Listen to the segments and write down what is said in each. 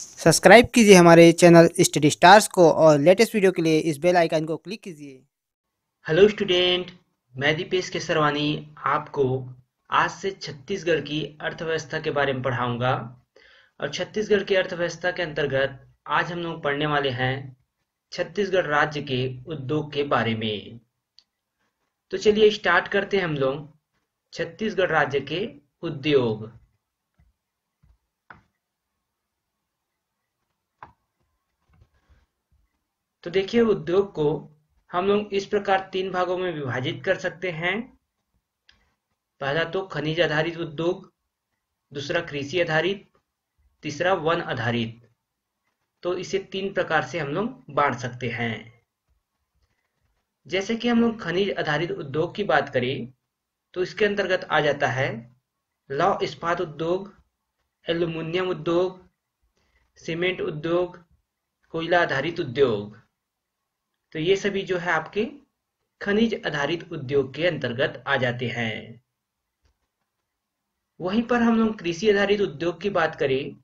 Subscribe कीजिए हमारे channel study stars को और लेटेस्ट वीडियो के लिए इस बेल आइकन को क्लिक कीजिए। हेलो स्टूडेंट, मैं दीपेश केसरवानी आपको आज से छत्तीसगढ़ की अर्थव्यवस्था के बारे में पढ़ाऊंगा और छत्तीसगढ़ की अर्थव्यवस्था के अंतर्गत आज हम लोग पढ़ने वाले हैं छत्तीसगढ़ राज्य के उद्योग के बारे में। तो चलिए स्टार्ट करते हैं हम लोग छत्तीसगढ़ राज्य के उद्योग। तो देखिए, उद्योग को हम लोग इस प्रकार तीन भागों में विभाजित कर सकते हैं। पहला तो खनिज आधारित उद्योग, दूसरा कृषि आधारित, तीसरा वन आधारित। तो इसे तीन प्रकार से हम लोग बांट सकते हैं। जैसे कि हम लोग खनिज आधारित उद्योग की बात करें तो इसके अंतर्गत आ जाता है लौह इस्पात उद्योग, एल्युमिनियम उद्योग, सीमेंट उद्योग, कोयला आधारित उद्योग। तो ये सभी जो है आपके खनिज आधारित उद्योग के अंतर्गत आ जाते हैं। वहीं पर हम लोग कृषि आधारित उद्योग की बात करें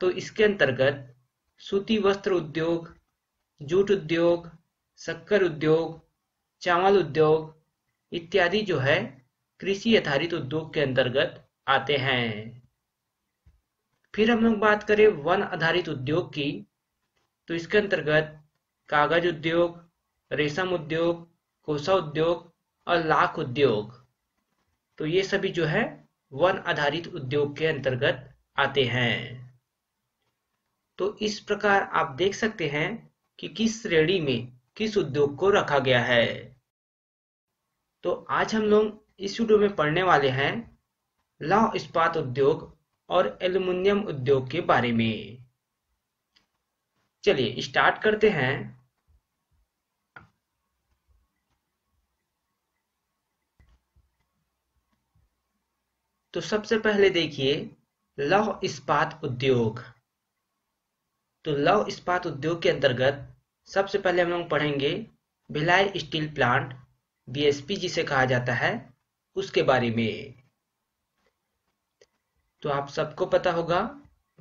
तो इसके अंतर्गत सूती वस्त्र उद्योग, जूट उद्योग, शक्कर उद्योग, चावल उद्योग इत्यादि जो है कृषि आधारित उद्योग के अंतर्गत आते हैं। फिर हम लोग बात करें वन आधारित उद्योग की तो इसके अंतर्गत कागज उद्योग, रेशम उद्योग, कोसा उद्योग और लाख उद्योग। तो ये सभी जो है वन आधारित उद्योग के अंतर्गत आते हैं। तो इस प्रकार आप देख सकते हैं कि किस श्रेणी में किस उद्योग को रखा गया है। तो आज हम लोग इस वीडियो में पढ़ने वाले हैं लौह इस्पात उद्योग और एल्युमिनियम उद्योग के बारे में। चलिए स्टार्ट करते हैं। तो सबसे पहले देखिए लौह इस्पात उद्योग। तो लौह इस्पात उद्योग के अंतर्गत सबसे पहले हम लोग पढ़ेंगे भिलाई स्टील प्लांट बीएसपी जिसे कहा जाता है उसके बारे में। तो आप सबको पता होगा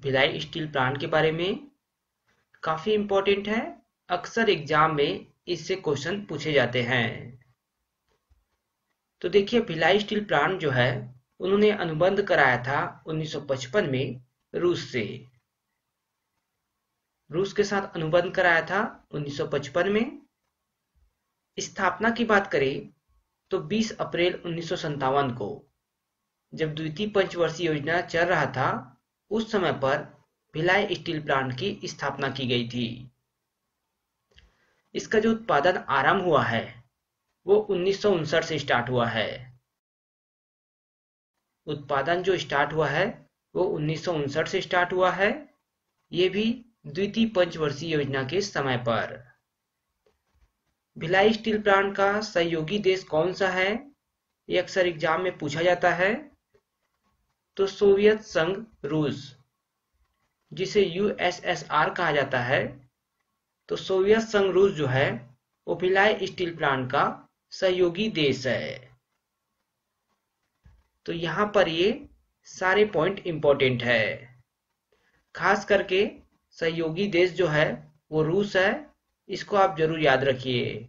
भिलाई स्टील प्लांट के बारे में, काफी इंपॉर्टेंट है, अक्सर एग्जाम में इससे क्वेश्चन पूछे जाते हैं। तो देखिए, भिलाई स्टील प्लांट जो है उन्होंने अनुबंध कराया था 1955 में रूस से। रूस के साथ अनुबंध कराया था 1955 में। स्थापना की बात करें तो 20 अप्रैल 1957 को जब द्वितीय पंचवर्षीय योजना चल रहा था उस समय पर भिलाई स्टील प्लांट की स्थापना की गई थी। इसका जो उत्पादन आरंभ हुआ है वो 1959 से स्टार्ट हुआ है। उत्पादन जो स्टार्ट हुआ है वो 1959 से स्टार्ट हुआ है, ये भी द्वितीय पंचवर्षीय योजना के समय पर। भिलाई स्टील प्लांट का सहयोगी देश कौन सा है, ये अक्सर एग्जाम में पूछा जाता है। तो सोवियत संघ रूस, जिसे यूएसएसआर कहा जाता है, तो सोवियत संघ रूस जो है वो भिलाई स्टील प्लांट का सहयोगी देश है। तो यहाँ पर ये सारे पॉइंट इंपॉर्टेंट है। खास करके सहयोगी देश जो है वो रूस है, इसको आप जरूर याद रखिए।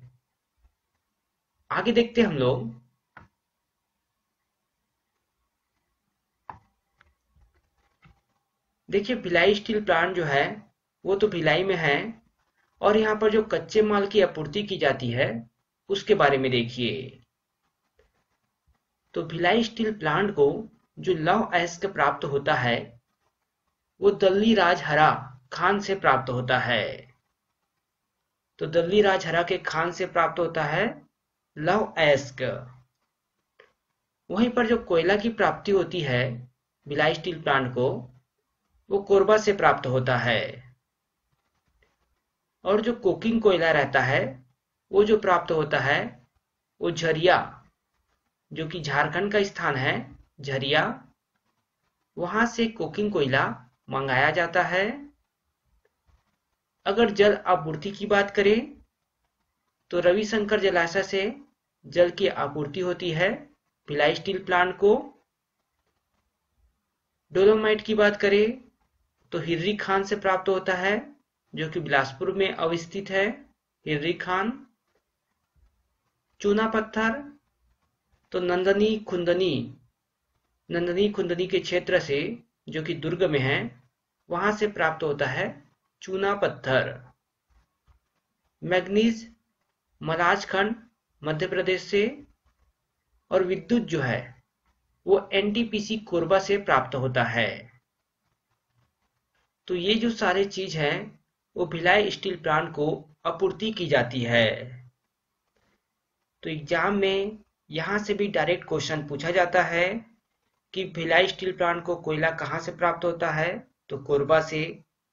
आगे देखते हैं हम लोग। देखिए, भिलाई स्टील प्लांट जो है वो तो भिलाई में है और यहाँ पर जो कच्चे माल की आपूर्ति की जाती है उसके बारे में देखिए। तो भिलाई स्टील प्लांट को जो लौह अयस्क प्राप्त होता है वो दल्ली राजहरा खान से प्राप्त होता है। तो दल्ली राजहरा के खान से प्राप्त होता है लौह अयस्क। वहीं पर जो कोयला की प्राप्ति होती है भिलाई स्टील प्लांट को वो कोरबा से प्राप्त होता है और जो कोकिंग कोयला रहता है वो जो प्राप्त होता है वो झरिया, जो कि झारखंड का स्थान है झरिया, वहां से कोकिंग कोयला मंगाया जाता है। अगर जल आपूर्ति की बात करें तो रविशंकर जलाशय से जल की आपूर्ति होती है भिलाई स्टील प्लांट को। डोलोमाइट की बात करें तो हिर्री खान से प्राप्त होता है जो कि बिलासपुर में अवस्थित है। हिर्री खान। चूना पत्थर तो नंदनी खुंदनी के क्षेत्र से जो कि दुर्ग में है वहां से प्राप्त होता है चूना पत्थर। मैग्नीज मलाजखंड मध्य प्रदेश से। और विद्युत जो है वो एनटीपीसी कोरबा से प्राप्त होता है। तो ये जो सारे चीज है वो भिलाई स्टील प्लांट को आपूर्ति की जाती है। तो एग्जाम में यहां से भी डायरेक्ट क्वेश्चन पूछा जाता है कि भिलाई स्टील प्लांट को कोयला कहां से प्राप्त होता है, तो कोरबा से।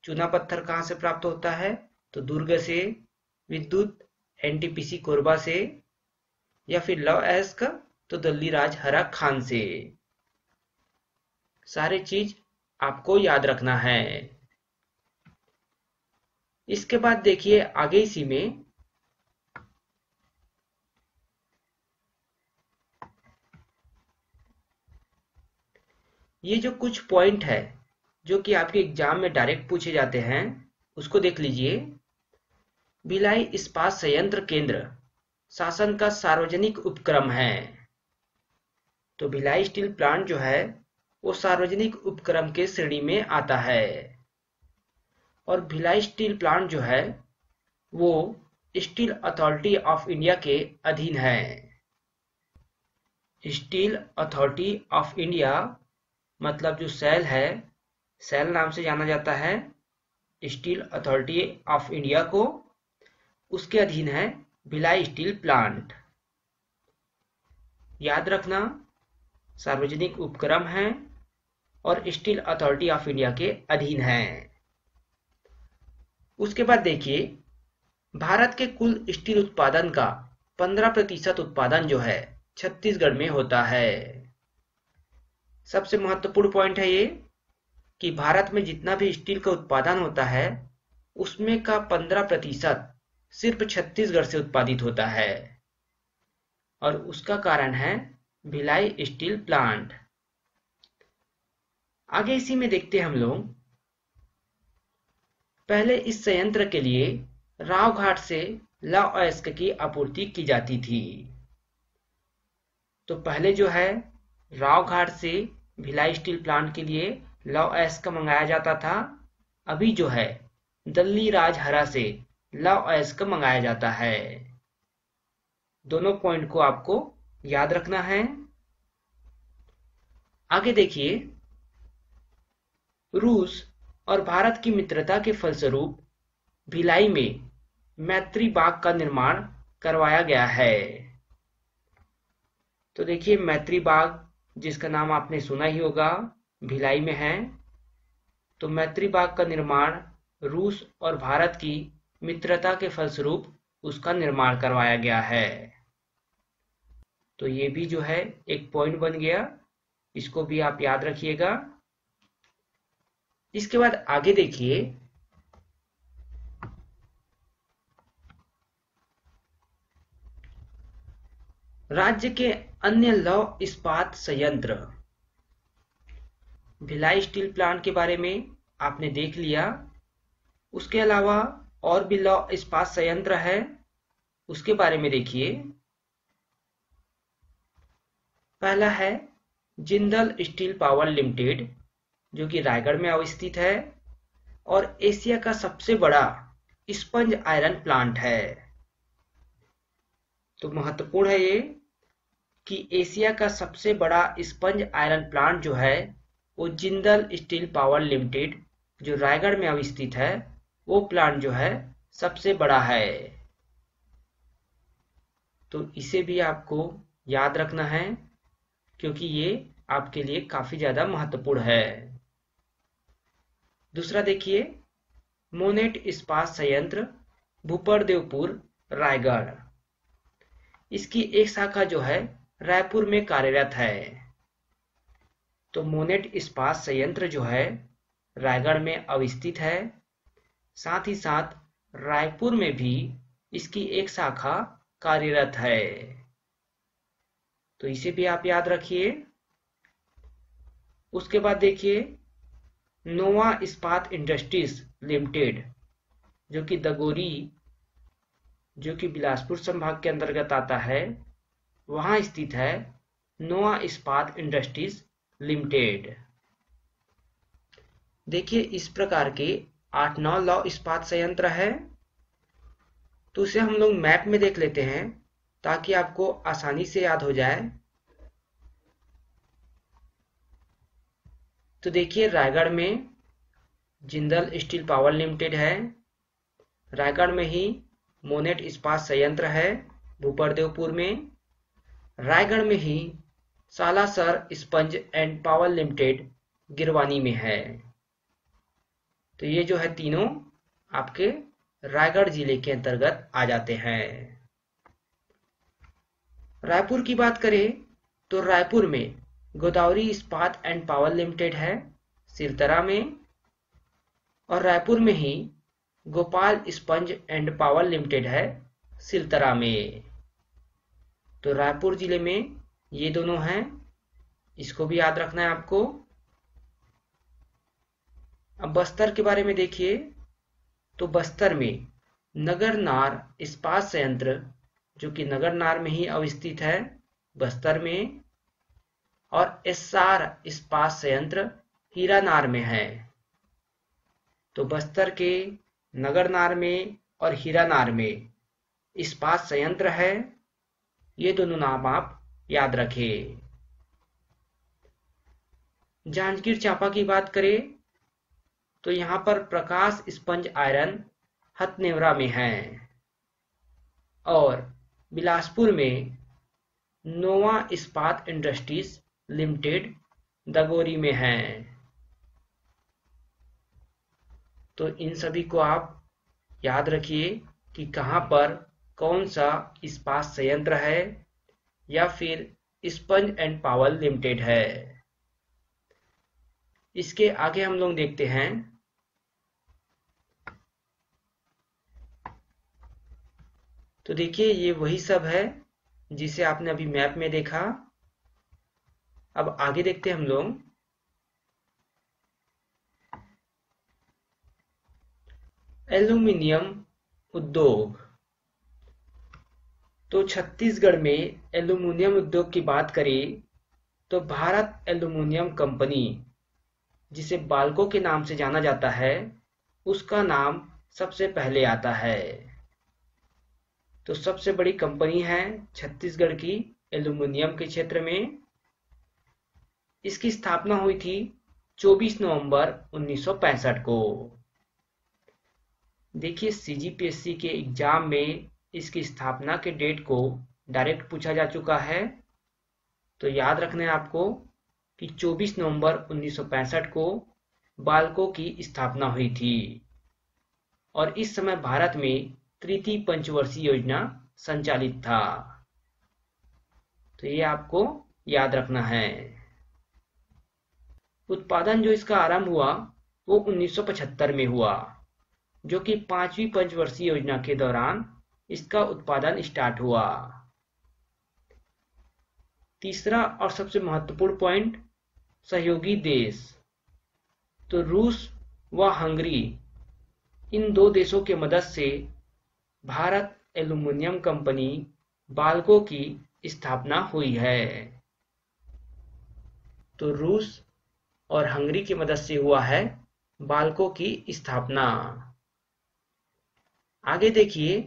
चूना पत्थर कहां से प्राप्त होता है, तो दुर्ग से। विद्युत एनटीपीसी कोरबा से। या फिर लव एस्क तो दल्ली राजहरा खान से। सारे चीज आपको याद रखना है। इसके बाद देखिए आगे इसी में ये जो कुछ पॉइंट है जो कि आपके एग्जाम में डायरेक्ट पूछे जाते हैं उसको देख लीजिए। भिलाई इस्पात संयंत्र केंद्र शासन का सार्वजनिक उपक्रम है। तो भिलाई स्टील प्लांट जो है वो सार्वजनिक उपक्रम के श्रेणी में आता है। और भिलाई स्टील प्लांट जो है वो स्टील अथॉरिटी ऑफ इंडिया के अधीन है। स्टील अथॉरिटी ऑफ इंडिया मतलब जो सेल है, सेल नाम से जाना जाता है। स्टील अथॉरिटी ऑफ इंडिया को उसके अधीन है भिलाई स्टील प्लांट। याद रखना सार्वजनिक उपक्रम है और स्टील अथॉरिटी ऑफ इंडिया के अधीन है। उसके बाद देखिए भारत के कुल स्टील उत्पादन का 15% उत्पादन जो है छत्तीसगढ़ में होता है। सबसे महत्वपूर्ण पॉइंट है ये कि भारत में जितना भी स्टील का उत्पादन होता है उसमें का 15% सिर्फ छत्तीसगढ़ से उत्पादित होता है। और उसका कारण है भिलाई स्टील प्लांट। आगे इसी में देखते हैं हम लोग। पहले इस संयंत्र के लिए रावघाट से लौह अयस्क की आपूर्ति की जाती थी। तो पहले जो है रावघाट से भिलाई स्टील प्लांट के लिए लौह अयस्क मंगाया जाता था। अभी जो है दल्ली राजहरा से लौह अयस्क मंगाया जाता है। दोनों पॉइंट को आपको याद रखना है। आगे देखिए रूस और भारत की मित्रता के फलस्वरूप भिलाई में मैत्री बाग का निर्माण करवाया गया है। तो देखिए मैत्री बाग जिसका नाम आपने सुना ही होगा भिलाई में है। तो मैत्री बाग का निर्माण रूस और भारत की मित्रता के फलस्वरूप उसका निर्माण करवाया गया है। तो ये भी जो है एक पॉइंट बन गया, इसको भी आप याद रखिएगा। इसके बाद आगे देखिए राज्य के अन्य लौह इस्पात संयंत्र। भिलाई स्टील प्लांट के बारे में आपने देख लिया। उसके अलावा और भी लौह इस्पात संयंत्र है उसके बारे में देखिए। पहला है जिंदल स्टील पावर लिमिटेड जो कि रायगढ़ में अवस्थित है और एशिया का सबसे बड़ा स्पंज आयरन प्लांट है। तो महत्वपूर्ण है ये कि एशिया का सबसे बड़ा स्पंज आयरन प्लांट जो है वो जिंदल स्टील पावर लिमिटेड जो रायगढ़ में अवस्थित है वो प्लांट जो है सबसे बड़ा है। तो इसे भी आपको याद रखना है क्योंकि ये आपके लिए काफी ज्यादा महत्वपूर्ण है। दूसरा देखिए मोनेट इस्पात संयंत्र भूपरदेवपुर रायगढ़। इसकी एक शाखा जो है रायपुर में कार्यरत है। तो मोनेट इस्पात संयंत्र जो है रायगढ़ में अवस्थित है। साथ ही साथ रायपुर में भी इसकी एक शाखा कार्यरत है। तो इसे भी आप याद रखिए। उसके बाद देखिए नोवा इस्पात इंडस्ट्रीज लिमिटेड जो कि दगोरी जो कि बिलासपुर संभाग के अंतर्गत आता है वहां स्थित है नोवा इस्पात इंडस्ट्रीज लिमिटेड। देखिए इस प्रकार के 8-9 इस्पात संयंत्र है, तो उसे हम लोग मैप में देख लेते हैं ताकि आपको आसानी से याद हो जाए। तो देखिए रायगढ़ में जिंदल स्टील पावर लिमिटेड है, रायगढ़ में ही मोनेट इस्पात संयंत्र है भूपरदेवपुर में, रायगढ़ में ही Salasar sponge and power limited Girwani में है। तो ये जो है तीनों आपके रायगढ़ जिले के अंतर्गत आ जाते हैं। रायपुर की बात करें तो रायपुर में गोदावरी इस्पात एंड पावर लिमिटेड है सिरतरा में, और रायपुर में ही Gopal sponge and power limited है सिल्तरा में। तो रायपुर जिले में ये दोनों हैं, इसको भी याद रखना है आपको। अब बस्तर के बारे में देखिए तो बस्तर में नगरनार इस्पात संयंत्र जो कि नगरनार में ही अवस्थित है बस्तर में, और ऐशार इस्पात संयंत्र हीरानार में है। तो बस्तर के नगरनार में और हीरानार में इस्पात संयंत्र है, ये दोनों नाम आप याद रखें। जांजगीर चांपा की बात करें तो यहाँ पर प्रकाश स्पंज आयरन हथनेवरा में है, और बिलासपुर में नोवा इस्पात इंडस्ट्रीज लिमिटेड दगोरी में है। तो इन सभी को आप याद रखिए कि कहाँ पर कौन सा इस्पात संयंत्र है या फिर स्पंज एंड पावर लिमिटेड है। इसके आगे हम लोग देखते हैं तो देखिए ये वही सब है जिसे आपने अभी मैप में देखा। अब आगे देखते हैं हम लोग एल्युमिनियम उद्योग। तो छत्तीसगढ़ में एल्युमिनियम उद्योग की बात करें तो भारत एल्युमिनियम कंपनी जिसे बालको के नाम से जाना जाता है उसका नाम सबसे पहले आता है। तो सबसे बड़ी कंपनी है छत्तीसगढ़ की एल्युमिनियम के क्षेत्र में। इसकी स्थापना हुई थी 24 नवंबर 1965 को। देखिए सीजीपीएससी के एग्जाम में इसकी स्थापना के डेट को डायरेक्ट पूछा जा चुका है, तो याद रखना है आपको कि 24 नवंबर 1965 को बालको की स्थापना हुई थी, और इस समय भारत में तृतीय पंचवर्षीय योजना संचालित था। तो ये आपको याद रखना है। उत्पादन जो इसका आरंभ हुआ वो 1975 में हुआ, जो कि 5वीं पंचवर्षीय योजना के दौरान इसका उत्पादन स्टार्ट हुआ। तीसरा और सबसे महत्वपूर्ण पॉइंट सहयोगी देश। तो रूस व हंगरी इन दो देशों की मदद से भारत एल्युमिनियम कंपनी बालको की स्थापना हुई है। तो रूस और हंगरी की मदद से हुआ है बालको की स्थापना। आगे देखिए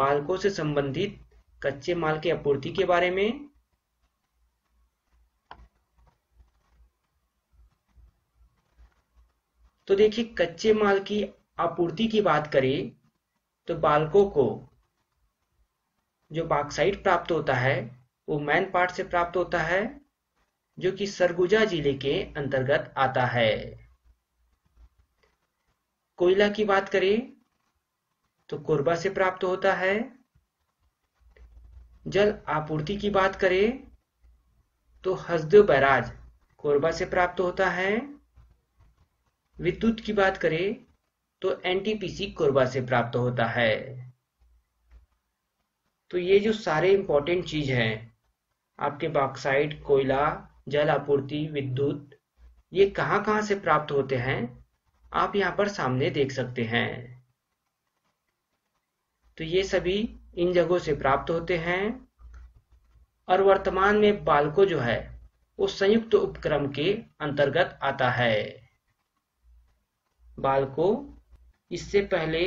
बालको से संबंधित कच्चे माल की आपूर्ति के बारे में। तो देखिए कच्चे माल की आपूर्ति की बात करें तो बालको को जो बॉक्साइट प्राप्त होता है वो मैनपाट से प्राप्त होता है जो कि सरगुजा जिले के अंतर्गत आता है। कोयला की बात करें तो कोरबा से प्राप्त होता है। जल आपूर्ति की बात करें तो हसदेव बैराज कोरबा से प्राप्त होता है। विद्युत की बात करें तो एनटीपीसी कोरबा से प्राप्त होता है। तो ये जो सारे इंपॉर्टेंट चीज हैं आपके बॉक्साइट, कोयला, जल आपूर्ति, विद्युत, ये कहाँ से प्राप्त होते हैं आप यहाँ पर सामने देख सकते हैं। तो ये सभी इन जगहों से प्राप्त होते हैं और वर्तमान में बालको जो है वो संयुक्त उपक्रम के अंतर्गत आता है। बालको इससे पहले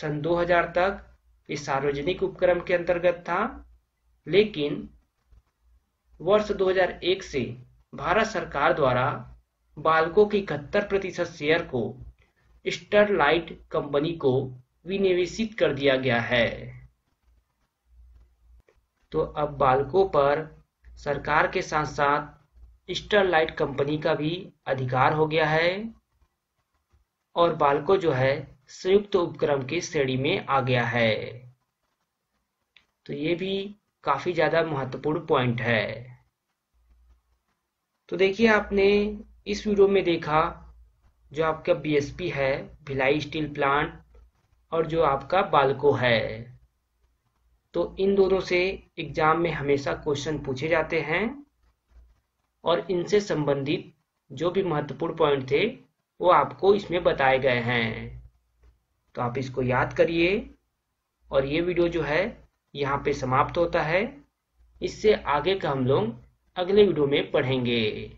सन 2000 तक इस सार्वजनिक उपक्रम के अंतर्गत था, लेकिन वर्ष 2001 से भारत सरकार द्वारा बालको के 71% शेयर को स्टरलाइट कंपनी को विनिवेशित कर दिया गया है। तो अब बालको पर सरकार के साथ साथ स्टरलाइट कंपनी का भी अधिकार हो गया है और बालको जो है संयुक्त उपक्रम की श्रेणी में आ गया है। तो ये भी काफी ज्यादा महत्वपूर्ण पॉइंट है। तो देखिए आपने इस वीडियो में देखा जो आपका बीएसपी है भिलाई स्टील प्लांट और जो आपका बालको है, तो इन दोनों से एग्जाम में हमेशा क्वेश्चन पूछे जाते हैं और इनसे संबंधित जो भी महत्वपूर्ण पॉइंट थे वो आपको इसमें बताए गए हैं। तो आप इसको याद करिए और ये वीडियो जो है यहाँ पे समाप्त होता है। इससे आगे का हम लोग अगले वीडियो में पढ़ेंगे।